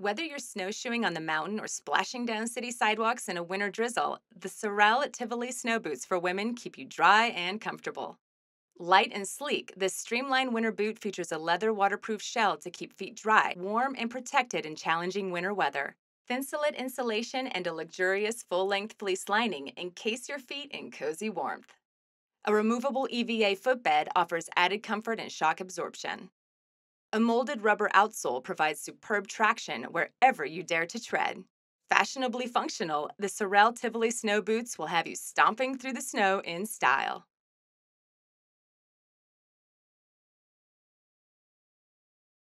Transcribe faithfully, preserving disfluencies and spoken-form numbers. Whether you're snowshoeing on the mountain or splashing down city sidewalks in a winter drizzle, the Sorel at Tivoli snow boots for women keep you dry and comfortable. Light and sleek, this streamlined winter boot features a leather waterproof shell to keep feet dry, warm, and protected in challenging winter weather. Thinsulate insulation and a luxurious full-length fleece lining encase your feet in cozy warmth. A removable E V A footbed offers added comfort and shock absorption. A molded rubber outsole provides superb traction wherever you dare to tread. Fashionably functional, the Sorel Tivoli snow boots will have you stomping through the snow in style.